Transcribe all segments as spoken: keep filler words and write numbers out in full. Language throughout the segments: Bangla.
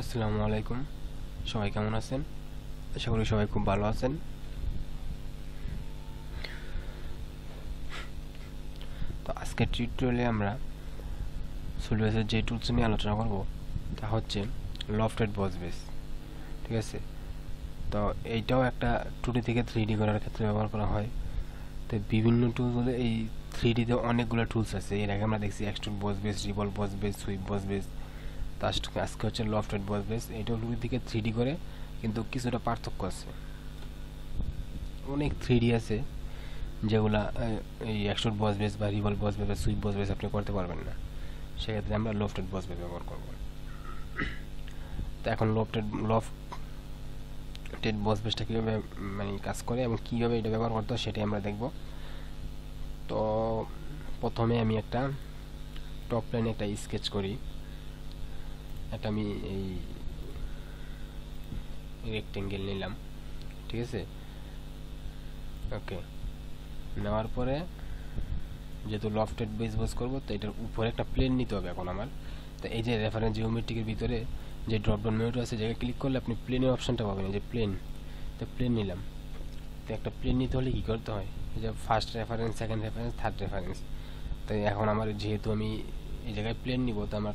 আসসালামু আলাইকুম সবাই কেমন আছেন আশা করি সবাই খুব ভালো আছেন তো আজকে টিউটোরিয়ালে আমরা সলিউশনের যে টুলস নিয়ে আলোচনা করব তা হচ্ছে লফটেড বস বেস ঠিক আছে তো এইটাও একটা টু ডি থেকে থ্রি ডি করার ক্ষেত্রে ব্যবহার করা হয় তো বিভিন্ন টুলগুলো এই থ্রি ডি তে অনেকগুলো টুলস আছে এর আগে আমরা দেখছি extrude boss base revolve boss base sweep boss base আজকে আজকে হচ্ছে লফটেড বস বেস এটাও টু ডি থেকে থ্রি ডি করে কিন্তু কিছুটা পার্থক্য আছে অনেক থ্রি ডি আছে যেগুলা এই এক্সট্রুড বস বেস বা রিভলভ বস বেস বা সুইপ বস বেস আপনি করতে পারবেন না সেক্ষেত্রে আমরা লফটেড বস বেস ব্যবহার করব তো এখন লফটেড লফটেড বস বেসটা কিভাবে মানে কাজ করে এবং কিভাবে এটা ব্যবহার করতে হয় সেটাই আমরা দেখব তো প্রথমে আমি একটা টপ লাইনে একটা স্কেচ করি এটা আমি এই রেকটেঙ্গেল নিলাম ঠিক আছে ওকে নেওয়ার পরে যেহেতু লফটেড বেস বস করব তো এটার উপরে একটা প্লেন নিতে হবে এখন আমার তো এই যে রেফারেন্স জিওমেট্রিকের ভিতরে যে ড্রপ ডাউন মেনুটা আছে জায়গা ক্লিক করলে আপনি প্লেনের অপশনটা পাবেন যে প্লেন তো প্লেন নিলাম তো একটা প্লেন নিতে হলে কী করতে হয় যে first reference second reference third reference তো এখন আমার যেহেতু আমি এই জায়গায় প্লেন নিব তো আমার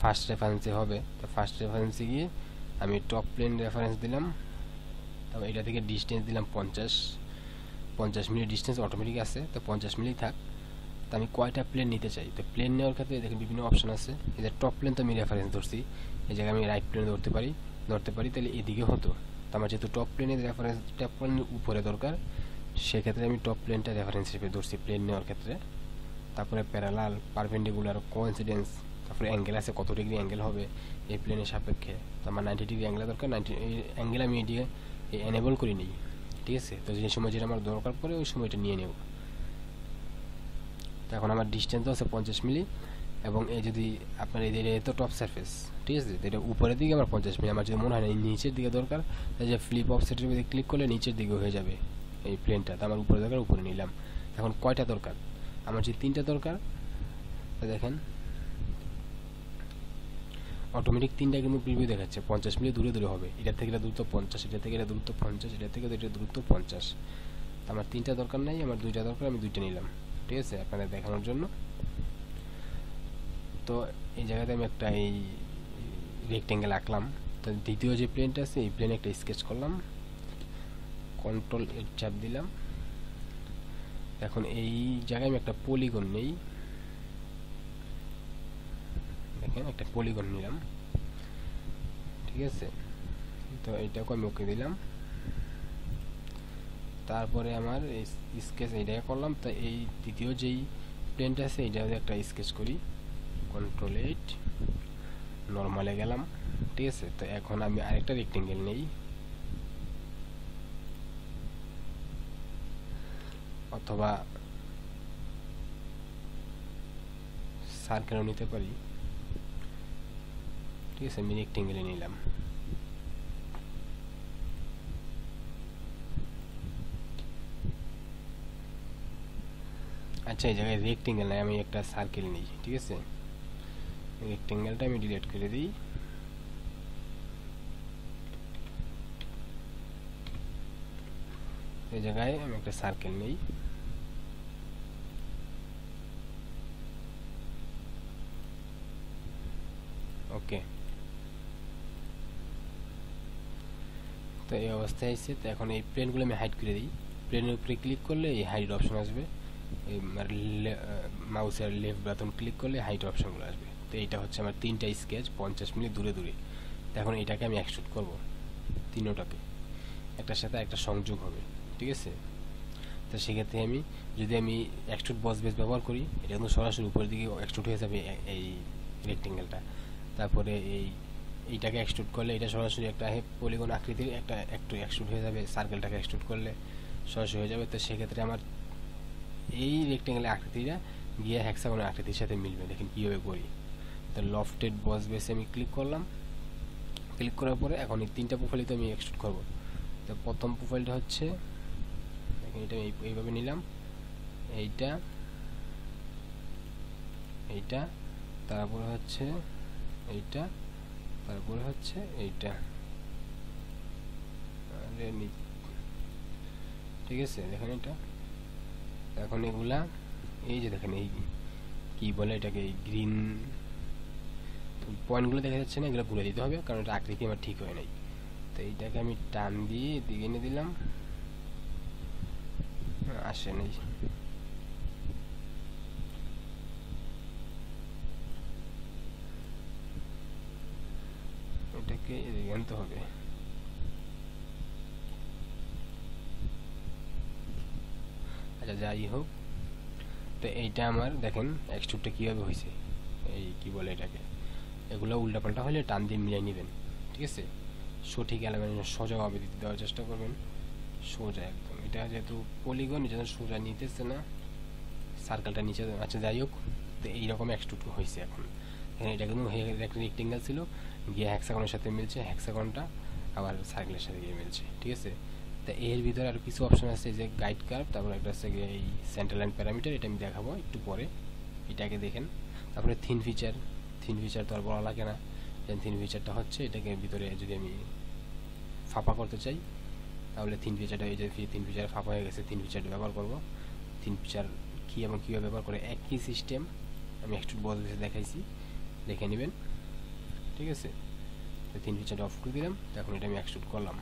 ফার্স্ট রেফারেন্সে হবে তো ফার্স্ট রেফারেন্সে গিয়ে আমি টপ প্লেন রেফারেন্স দিলাম তারপর এটা থেকে ডিস্টেন্স দিলাম পঞ্চাশ পঞ্চাশ মিলি ডিস্টেন্স অটোমেটিক আছে তো পঞ্চাশ মিলি থাক তো আমি কয়টা প্লেন নিতে চাই তো প্লেন নেওয়ার ক্ষেত্রে দেখেন বিভিন্ন অপশন আছে এই যে টপ প্লেন তো আমি রেফারেন্স ধরছি এই জায়গায় আমি রাইট প্লেন ধরতে পারি ধরতে পারি তাহলে এদিকে হতো তো আমার যেহেতু টপ প্লেনের রেফারেন্স টপ প্লেনের উপরে দরকার সেক্ষেত্রে আমি টপ প্লেনটা রেফারেন্স হিসেবে ধরছি প্লেন নেওয়ার ক্ষেত্রে তারপরে প্যারালাল পারপেন্ডিকুলার কোইন্সিডেন্স তারপরে অ্যাঙ্গেল আছে কত ডিগ্রি অ্যাঙ্গেল হবে এই প্লেনের সাপেক্ষে তো আমার নাইনটি ডিগ্রি অ্যাঙ্গেল দরকার নাইনটি অ্যাঙ্গেল আমি এটিকে এনেবল করে নিই ঠিক আছে তো যে সময় যেটা আমার দরকার পড়ে ওই সময়টা নিয়ে নেব তো এখন আমার ডিস্টেন্সও আছে পঞ্চাশ মিলি এবং এই যদি আপনার এই এরিয়া তো টপ সারফেস ঠিক আছে তো এটা উপরের দিকে আমার পঞ্চাশ মিলি আমার যদি মনে হয় না নিচের দিকে দরকার তাই যে ফ্লিপ অফসেটের মধ্যে ক্লিক করলে নিচের দিকে হয়ে যাবে এই প্লেনটা তো আমার উপরে দরকার উপরে নিলাম এখন কয়টা দরকার আমার যে তিনটা দরকার দেখেন অটোমেটিক তিনটা কিন্তু প্রিভিউ দেখাচ্ছে পঞ্চাশ মিলি দূরে দূরে হবে এটা থেকে এটা দূরত্ব পঞ্চাশ এটা থেকে এটা দূরত্ব পঞ্চাশ এটা থেকে এটা দূরত্ব পঞ্চাশ আমার তিনটা দরকার নাই আমার দুইটা দরকার আমি দুইটা নিলাম ঠিক আছে আপনাদের দেখানোর জন্য তো এই জায়গাতে আমি একটা এই রেক্টেঙ্গেল আঁকলাম তো দ্বিতীয় যে প্লেনটা আছে এই প্লেনে একটা স্কেচ করলাম কন্ট্রোল এর চাপ দিলাম এখন এই জায়গায় আমি একটা পলিগন নেই দেখেন একটা পলিগন নিলাম ঠিক আছে তো এইটাকে আমি ওকে দিলাম তারপরে আমার স্কেচ এইটাকে করলাম তো এই তৃতীয় যেই প্লেনটা আছে এইটা একটা স্কেচ করি কন্ট্রোল এইট নর্মালে গেলাম ঠিক আছে তো এখন আমি আরেকটা রেক্টেঙ্গেল নেই অথবা সার্কেলও নিতে পারি ঠিক আছে আমি রেক্টেঙ্গেলে নিলাম আচ্ছা এই জায়গায় রেক্টেঙ্গেল নাই আমি একটা সার্কেল নিই ঠিক আছে রেক্টেঙ্গেলটা আমি ডিলিট করে দিই এই জায়গায় আমি একটা সার্কেল নেই ওকে তো এই অবস্থায় আছে তো এখন এই প্লেনগুলো আমি হাইড করে দিই প্লেনের উপরে ক্লিক করলে এই হাইড অপশন আসবে এই মাউসের লেফট বাটন ক্লিক করলে হাইড অপশনগুলো আসবে তো এইটা হচ্ছে আমার তিনটা স্কেচ পঞ্চাশ মিনিট দূরে দূরে তো এখন এটাকে আমি এক্সট্রুড করব তিনটাকে একটার সাথে একটা সংযোগ হবে ঠিক আছে তো সেক্ষেত্রে আমি যদি আমি এক্সট্রুড বস বেস ব্যবহার করি এটা কিন্তু সরাসরি উপরের দিকে এক্সট্রুড হয়ে যাবে এই রেক্টেঙ্গেলটা তারপরে এই এইটাকে এক্সট্রুড করলে এটা সরাসরি একটা পলিগন আকৃতির একটা একটু এক্সট্রুড হয়ে যাবে সার্কেলটাকে এক্সট্রুড করলে সরাসরি হয়ে যাবে তো সেক্ষেত্রে আমার এই রেক্টেঙ্গেলের আকৃতিটা গিয়ে হেক্সাগনের আকৃতির সাথে মিলবে দেখেন কীভাবে করি তো লফটেড বস বেসে আমি ক্লিক করলাম ক্লিক করার পরে এখন এই তিনটা প্রোফাইলই তো আমি এক্সট্রুড করব তো প্রথম প্রোফাইলটা হচ্ছে দেখেন এটা এইভাবে নিলাম এইটা এইটা তারপরে হচ্ছে এইটা তারপরে হচ্ছে এইটা ঠিক আছে দেখেন এটা এখন এগুলা এই যে দেখেন এই কি বলে এটাকে গ্রিন পয়েন্টগুলো দেখা যাচ্ছে না এগুলা ঘুরে দিতে হবে কারণ এটা আকৃতি আমার ঠিক হয় নাই তো এইটাকে আমি টান দিয়ে দিকে নিয়ে দিলাম আসে নাই এটাকে এদিকে আনতে হবে আচ্ছা যাই হোক তো এইটা আমার দেখেন এক্সট্রুডটা কিভাবে হইছে এই কি বলে এটাকে এগুলা উল্টা পাল্টা হলে টান দিয়ে মিলাই নেবেন ঠিক আছে সঠিক এলাকায় সোজাভাবে দিতে দেওয়ার চেষ্টা করবেন সোজা একদম এটা যেহেতু পলিগন যেন সোজা নিতেছে না সার্কেলটা নিচে আচ্ছা যাই হোক তো এইরকম এক্সট্রুড হয়েছে এখন এটা কিন্তু একটা রেক্টেঙ্গেল ছিল গিয়ে হেক্সাগনের সাথে মিলছে হেক্সাগনটা আবার সার্কেলের সাথে গিয়ে মিলছে ঠিক আছে তো এর ভিতরে আর কিছু অপশন আছে যে গাইড কার্ভ তারপর একটা আছে এই সেন্টার লাইন প্যারামিটার এটা আমি দেখাবো একটু পরে এটাকে দেখেন তারপরে থিন ফিচার থিন ফিচার তো আর বলা লাগে না থিন ফিচারটা হচ্ছে এটাকে ভিতরে যদি আমি ফাঁপা করতে চাই তাহলে থিন ফিচারটা এই যে থিন ফিচার ফাঁপা হয়ে গেছে থিন ফিচার ব্যবহার করব থিন ফিচার কী এবং কীভাবে ব্যবহার করে একই সিস্টেম আমি একটু বদল দিতে দেখাইছি দেখে নেবেন ঠিক আছে তো থিন ফিচারটা অফ করে দিলাম এখন এটা আমি এক্সট্রুড করলাম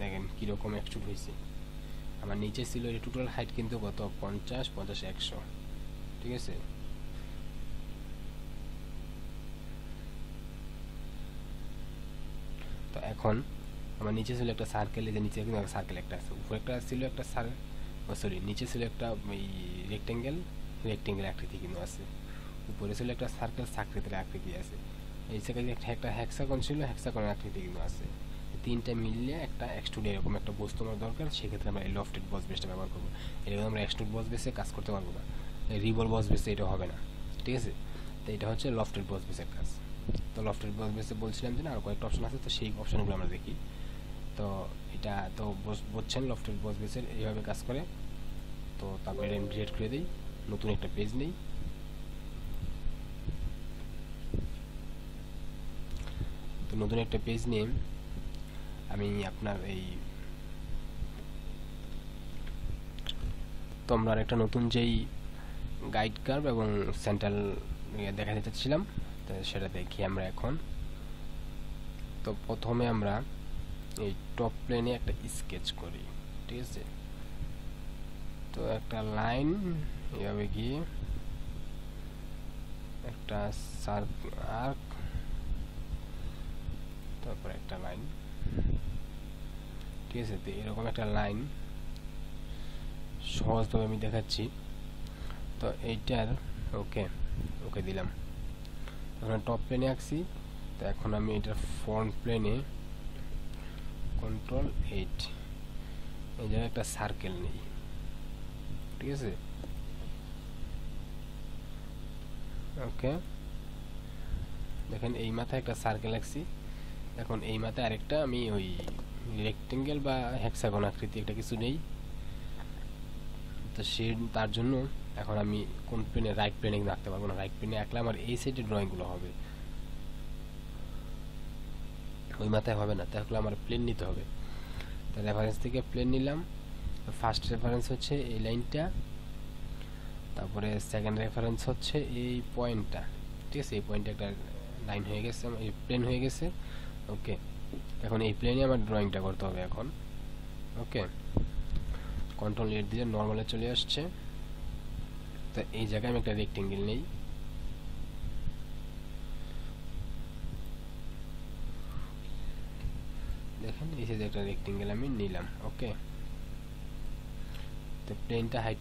দেখেন কীরকম এক্সট্রুড হয়েছে আমার নিচে ছিল এই টোটাল হাইট কিন্তু কত পঞ্চাশ পঞ্চাশ একশো ঠিক আছে তো এখন আমার নিচে ছিল একটা সার্কেল এই যে নিচে কিন্তু সার্কেল একটা আছে উপরে একটা ছিল একটা সার সরি নিচে ছিল একটা এই রেক্টেঙ্গেল রেক্টেঙ্গেল আকৃতি কিন্তু আছে উপরে ছিল একটা সার্কেল সার্কেলের আকৃতি আছে এই সার্কেল একটা হেক্সাগন ছিল হেক্সাগনের আকৃতি কিন্তু আছে তিনটা মিলিয়ে একটা এক্সট্রুড এরকম একটা বস্তু আমার দরকার সেক্ষেত্রে আমরা এই লফটেড বস বেসটা ব্যবহার করবো এরকম আমরা এক্সট্রুড বস বেসে কাজ করতে পারবো না রিবল বস বেসে এটা হবে না ঠিক আছে তো এটা হচ্ছে লফটেড বস বেসের কাজ তো লফটেড বস বেসে বলছিলাম যে না আর কয়েকটা অপশন আছে তো সেই অপশনগুলো আমরা দেখি তো এটা তো বলছেন লফটেড বস বেসের এইভাবে কাজ করে তো তারপরে আমি ডিলিট করে দিই নতুন একটা পেজ নেই তো নতুন একটা পেজ নিয়ে আমি আপনার এই তো আমরা একটা নতুন যেই গাইড কার্ভ এবং সেন্ট্রাল দেখা দিতে চাচ্ছিলাম তো সেটা দেখি আমরা এখন তো প্রথমে আমরা এই টপ প্লেনে একটা স্কেচ করি ঠিক আছে তো একটা লাইন এভাবে গিয়ে একটা সার্কেল আর্ক তারপর একটা লাইন ঠিক আছে তো এরকম একটা লাইন সহজভাবে আমি দেখাচ্ছি তো এইটার ওকে ওকে দিলাম এখন টপ প্লেনে আঁকছি তো এখন আমি এটার ফ্রন্ট প্লেনে কন্ট্রোল এইট এই জায়গায় একটা সার্কেল নেই ঠিক আছে ওকে দেখেন এই মাথায় একটা সার্কেল আঁকছি এখন এই মাথায় আরেকটা আমি ওই রেক্টেঙ্গেল বা হেক্সাগন আকৃতি একটা কিছু নেই তো সে তার জন্য এখন আমি কোন প্লেনে রাইট প্লেনে রাখতে পারবো না রাইট প্লেনে আঁকলে আমার এই সাইডে ড্রয়িংগুলো হবে ওই মাথায় হবে না তাহলে আমার প্লেন নিতে হবে তো রেফারেন্স থেকে প্লেন নিলাম ফার্স্ট রেফারেন্স হচ্ছে এই লাইনটা তারপরে সেকেন্ড রেফারেন্স হচ্ছে এই পয়েন্টটা ঠিক আছে এই পয়েন্টটা একটা লাইন হয়ে গেছে এই প্লেন হয়ে গেছে ওকে এখন এই প্লেনে আমার ড্রয়িংটা করতে হবে এখন ওকে কন্ট্রোল এড দিয়ে নর্মালে চলে আসছে তো এই জায়গায় আমি একটা রেক্টেঙ্গেল নেই দেখেন এই যে একটা রেক্টেঙ্গেল আমি নিলাম ওকে তো প্লেনটা হাইট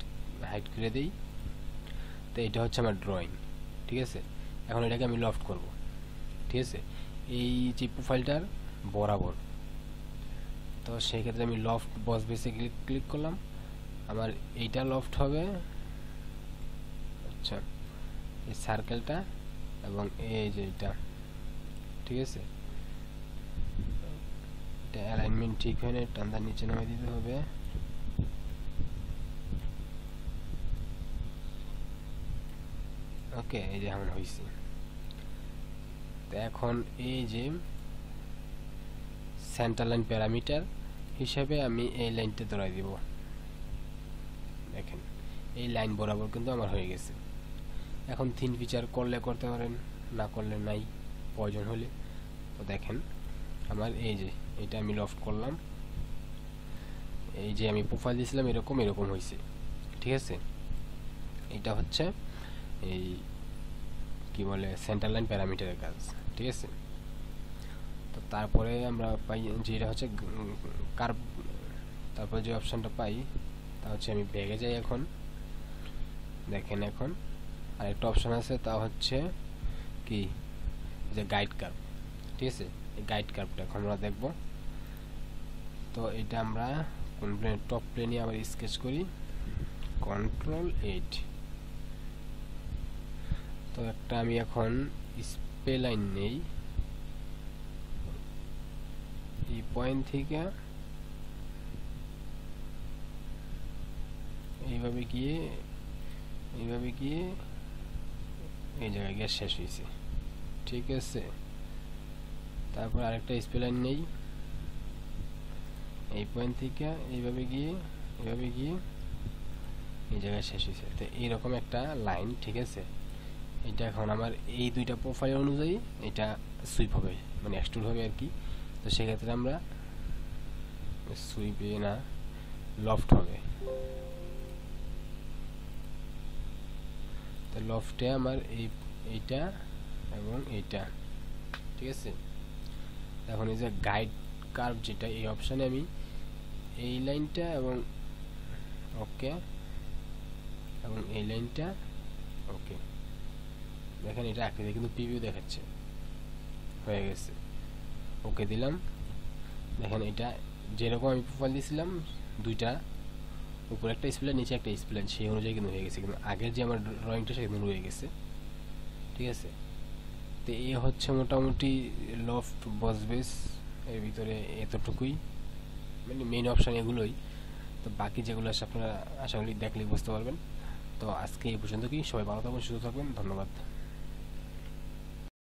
হাইট করে দেই তো এটা হচ্ছে আমার ড্রয়িং ঠিক আছে এখন এটাকে আমি লফট করব ঠিক আছে এই যে প্রোফাইলটার বরাবর তো সেই ক্ষেত্রে আমি লফট বস বেসে ক্লিক ক্লিক করলাম আমার এইটা লফট হবে আচ্ছা এই সার্কেলটা এবং এই যে এটা ঠিক আছে এটা অ্যালাইনমেন্ট ঠিক হয় না টানটা নিচে নামিয়ে দিতে হবে ওকে এই যে আমার হয়েছে এখন এই যে সেন্টার লাইন প্যারামিটার হিসাবে আমি এই লাইনটা ধরাই দিব। দেখেন এই লাইন বরাবর কিন্তু আমার হয়ে গেছে। এখন থিন ফিচার করলে করতে পারেন, না করলে নাই, প্রয়োজন হলে। তো দেখেন আমার এই যে এটা আমি লফট করলাম, এই যে আমি প্রোফাইল দিয়েছিলাম এরকম এরকম হয়েছে। ঠিক আছে, এটা হচ্ছে এই কি বলে সেন্টার লাইন প্যারামিটারের কাজ। ঠিক আছে, তো তারপরে আমরা পাই যে এটা হচ্ছে কার্ভ। তারপর যে অপশানটা পাই তা হচ্ছে আমি ব্যাগে যাই। এখন দেখেন এখন আরেকটা অপশান আছে, তা হচ্ছে কি যে গাইড কার্ভ। ঠিক আছে, এই গাইড কার্ভটা এখন আমরা দেখব। তো এটা আমরা কোন প্লেন, টপ প্লেনে আবার স্কেচ করি, কন্ট্রোল এইট। তো একটা আমি এখন স্পে লাইন নেই, এই পয়েন্ট থেকে এইভাবে গিয়ে এইভাবে গিয়ে এই জায়গায় গ্যাস শেষ হয়েছে। ঠিক আছে, তারপর আরেকটা স্পে লাইন নেই, এই পয়েন্ট থেকে এইভাবে গিয়ে এইভাবে গিয়ে এই জায়গায় শেষ হয়েছে। তো এইরকম একটা লাইন। ঠিক আছে, এটা এখন আমার এই দুইটা প্রোফাইল অনুযায়ী এটা সুইপ হবে, মানে এক্সট্রুড হবে আর কি। তো সেক্ষেত্রে আমরা সুইপে না লফট হবে। তো লফটে আমার এই এইটা এবং এইটা। ঠিক আছে, এখন এই যে গাইড কার্ভ যেটা, এই অপশানে আমি এই লাইনটা এবং ওকে এবং এই লাইনটা ওকে। দেখেন এটা আঁকতে কিন্তু প্রিভিউ দেখাচ্ছে, হয়ে গেছে, ওকে দিলাম। দেখেন এটা যেরকম আমি প্রোফাইল দিয়েছিলাম দুইটা, উপরে একটা স্প্লেন নিচে একটা স্প্লেন, সেই অনুযায়ী কিন্তু হয়ে গেছে, কিন্তু আগের যে আমার ড্রয়িংটা সেটা কিন্তু রয়ে গেছে। ঠিক আছে, তো এই হচ্ছে মোটামুটি লফট বসবেস, এর ভিতরে এতটুকুই মানে মেইন অপশান এগুলোই। তো বাকি যেগুলো আছে আপনারা আশা করি দেখলেই বুঝতে পারবেন। তো আজকে এই পর্যন্ত কি, সবাই ভালো থাকবেন, সুস্থ থাকবেন, ধন্যবাদ।